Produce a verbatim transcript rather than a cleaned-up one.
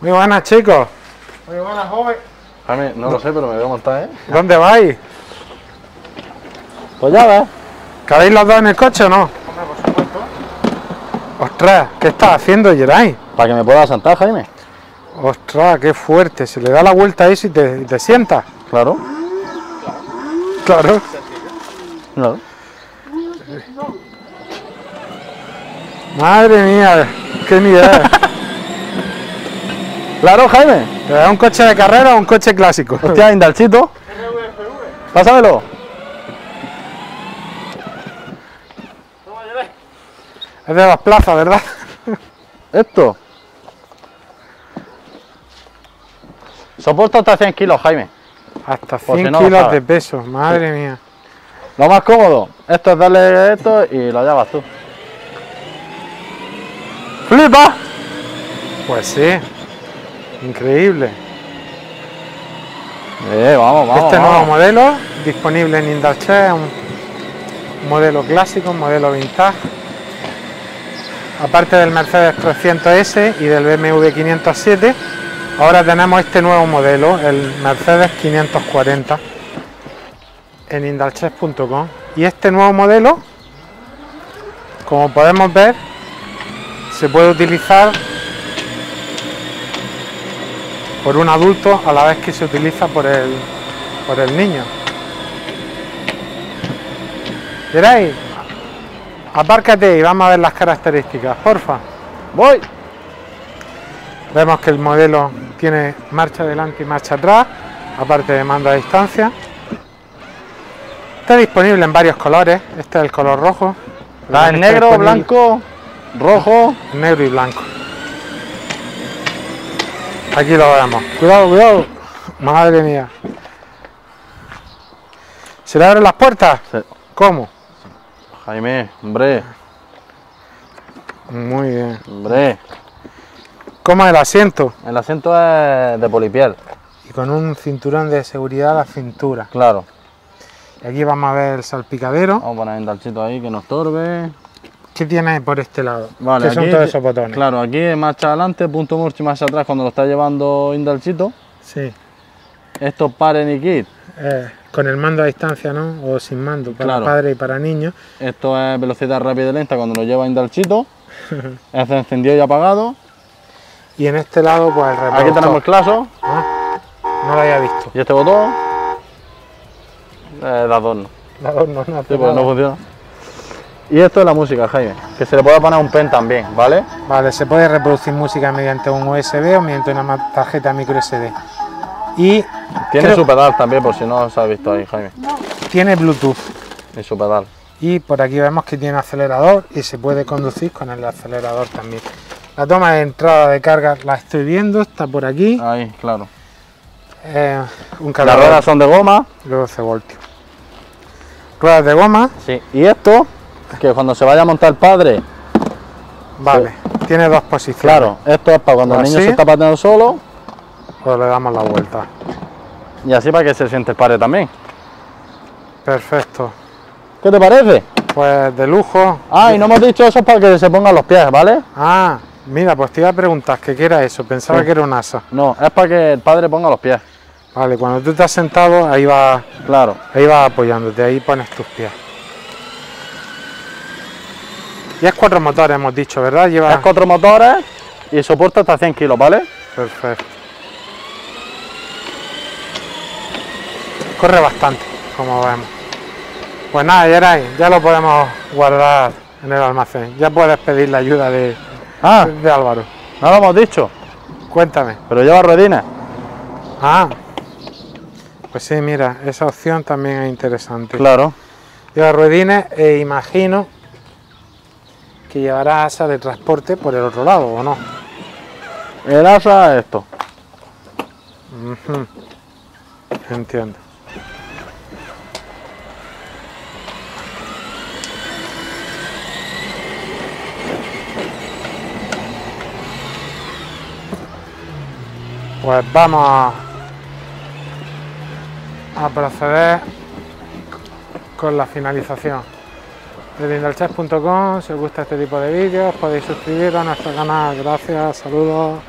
Muy buenas, chicos. Muy buenas, joven. Jaime, no lo sé, pero me voy a montar, ¿eh? ¿Dónde vais? Pues ya ves. ¿Cabéis los dos en el coche o no? Hombre, por supuesto. Ostras, ¿qué estás haciendo, Yeray? Para que me pueda sentar, Jaime. Ostras, qué fuerte. Se le da la vuelta ahí si te, te sientas. Claro. Claro. Claro. Madre mía, qué nivel. Claro, Jaime. ¿Es un coche de carrera o un coche clásico? Hostia, Indalchito. Pásamelo. Es de las plazas, ¿verdad? Esto. Soporta hasta cien kilos, Jaime. Hasta cien kilos de peso, madre mía. Lo más cómodo, esto es darle esto y lo llevas tú. ¡Flipa! Pues sí. Increíble. Eh, vamos, vamos. Este vamos. Nuevo modelo, disponible en Indalchess, un modelo clásico, un modelo vintage. Aparte del Mercedes trescientos ese y del B M W quinientos siete, ahora tenemos este nuevo modelo, el Mercedes quinientos cuarenta, en indalchess punto com. Y este nuevo modelo, como podemos ver, se puede utilizar por un adulto a la vez que se utiliza por el, por el niño. ¿Veréis? Apárcate y vamos a ver las características, porfa. Voy. Vemos que el modelo tiene marcha adelante y marcha atrás, aparte de mando a distancia. Está disponible en varios colores. Este es el color rojo. Está en negro, blanco, rojo, negro y blanco. Aquí lo vemos. Cuidado, cuidado. Madre mía. ¿Se le abren las puertas? Sí. ¿Cómo? Jaime, hombre. Muy bien. Hombre. ¿Cómo es el asiento? El asiento es de polipiel. Y con un cinturón de seguridad a la cintura. Claro. Y aquí vamos a ver el salpicadero. Vamos a poner el Indalchito ahí que nos estorbe. ¿Qué tiene por este lado? Vale, ¿qué son todos esos botones? Claro, aquí es marcha adelante, punto murci, marcha atrás cuando lo está llevando Indalchito. Sí. Estos paren y kit. Eh, con el mando a distancia, ¿no? O sin mando, para claro. Padre y para niños. Esto es velocidad rápida y lenta cuando lo lleva Indalchito. Es encendido y apagado. Y en este lado, pues el reproductor. Aquí tenemos el claxon. Ah, no lo había visto. Y este botón. Eh, de adorno. De adorno, no. Sí, pues no funciona. Y esto es la música, Jaime, que se le puede poner un pen también, ¿vale? Vale, se puede reproducir música mediante un U S B o mediante una tarjeta micro S D. Y tiene creo... su pedal también, por si no os habéis visto ahí, Jaime. Tiene Bluetooth. Y su pedal. Y por aquí vemos que tiene acelerador y se puede conducir con el acelerador también. La toma de entrada de carga la estoy viendo, está por aquí. Ahí, claro. Eh, un cargador. Las ruedas son de goma. doce voltios. Ruedas de goma. Sí, y esto... que cuando se vaya a montar el padre, vale, pues, tiene dos posiciones. Claro, esto es para cuando así, el niño se está pateando solo, pues le damos la vuelta. Y así para que se siente el padre también. Perfecto. ¿Qué te parece? Pues de lujo. Ah, y no hemos dicho eso es para que se pongan los pies, ¿vale? Ah, mira, pues te iba a preguntar que qué era eso, pensaba sí. que era un asa. No, es para que el padre ponga los pies. Vale, cuando tú estás sentado, ahí vas, claro. ahí vas apoyándote, ahí pones tus pies. Y es cuatro motores, hemos dicho, ¿verdad? Lleva... Es cuatro motores y soporta hasta cien kilos, ¿vale? Perfecto. Corre bastante, como vemos. Pues nada, Yeray, ya lo podemos guardar en el almacén. Ya puedes pedir la ayuda de, ah, de Álvaro. No lo hemos dicho. Cuéntame. Pero lleva ruedinas. Ah. Pues sí, mira, esa opción también es interesante. Claro. Lleva ruedinas e imagino... que llevará asa de transporte por el otro lado, ¿o no? El asa es esto. Uh-huh. Entiendo. Pues vamos a, a proceder con la finalización. Desde indalchess punto com, si os gusta este tipo de vídeos, podéis suscribiros a nuestro canal. Gracias, saludos.